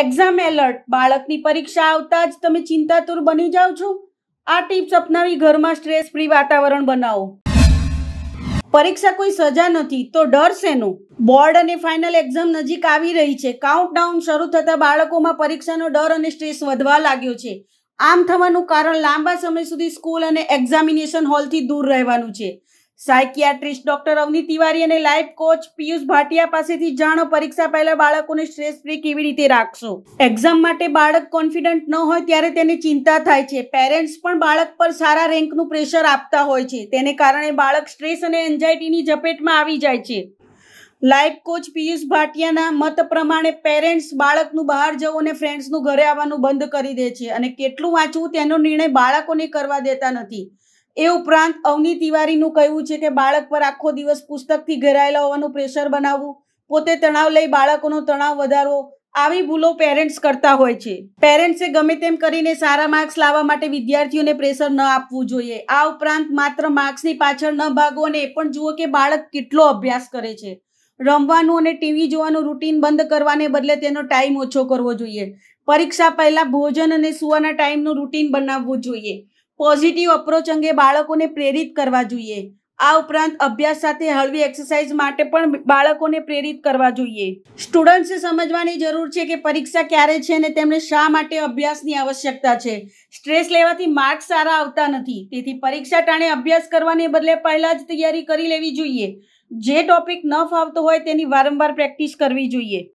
Exam alert, બાળકની પરીક્ષા આવતા જ તમે ચિંતાતુર બની જાઓ છો? આ ટિપ્સ અપનાવી ઘરમાં સ્ટ્રેસ ફ્રી વાતાવરણ બનાવો। પરીક્ષા કોઈ સજા નથી તો ડર શેનો? બોર્ડ અને ફાઇનલ એક્ઝામ નજીક આવી રહી છે। કાઉન્ટડાઉન શરૂ થતા બાળકોમાં પરીક્ષાનો ડર અને સ્ટ્રેસ વધવા લાગ્યો છે। આમ થવાનું કારણ લાંબા સમય સુધી સ્કૂલ અને એક્ઝામિનેશન હોલથી દૂર રહેવાનું છે। साइकियाट्रिस्ट डॉक्टर अवनि तिवारी अने लाइफ कोच पियुष भाटिया पासेथी जाणो परीक्षा पहेला बाळकोने स्ट्रेस फ्री केवी रीते राखशो। एक्जाम माटे बाळक कॉन्फिडंट न होय त्यारे तेने चिंता थाय छे। पेरेंट्स पण बाळक पर सारा रेंकनुं प्रेशर आपता होय छे, तेने कारणे बाळक स्ट्रेस अने एंजाइटीनी जपेटमां आवी जाय छे। लाइफ कोच पियुष भाटियाना मत प्रमाणे पेरेंट्स बाळकनुं बहार जवुं अने फ्रेंड्सनुं घरे आवવાનું बंध કરી દે છે અને કેટલું વાંચવું તેનો નિર્ણય બાળકોને કરવા દેતા નથી। ए उपरांत अवनि तिवारी नु कहवुं छे के बाळक पर आखो दिवस पुस्तक थी घेरायेला होवानुं प्रेशर बनाववुं, पोते तणाव लई बाळकोनो तणाव वधारवो, आवी भूलो पेरेंट्स करता होय छे। पेरेंट्से गमे तेम करीने सारा मार्क्स लाववा माटे विद्यार्थीओने प्रेशर न आपवुं जोईए। आ उपरांत मात्र मार्क्सनी पाछळ न भागो अने ए पण जुओ के बाळक केटलो अभ्यास करे छे। रमवानुं अने टीवी जोवानुं रूटीन बंध करवाने बदले तेनो टाइम ओछो करवो जोईए। परीक्षा पहेला भोजन अने सुवाना टाइमनुं रूटीन बनाववुं जोईए। पॉजिटिव अप्रोच अंगे बाळकोने प्रेरित करवा जोईए। आ उपरांत अभ्यास साथे हळवी एक्सरसाइज माटे पण बाळकोने प्रेरित करवा जोईए। स्टूडेंट्से समजवानी जरूर छे के परीक्षा क्यारे छे ने तेमने शा माटे अभ्यासनी आवश्यकता छे। स्ट्रेस लेवाथी मार्क्स सारा आवता नथी, तेथी परीक्षा टाणे अभ्यास करवाने बदले पहेला ज तैयारी करी लेवी जोईए। जे टॉपिक न फावतो होय तेनी वारंवार प्रेक्टिस करवी जोईए।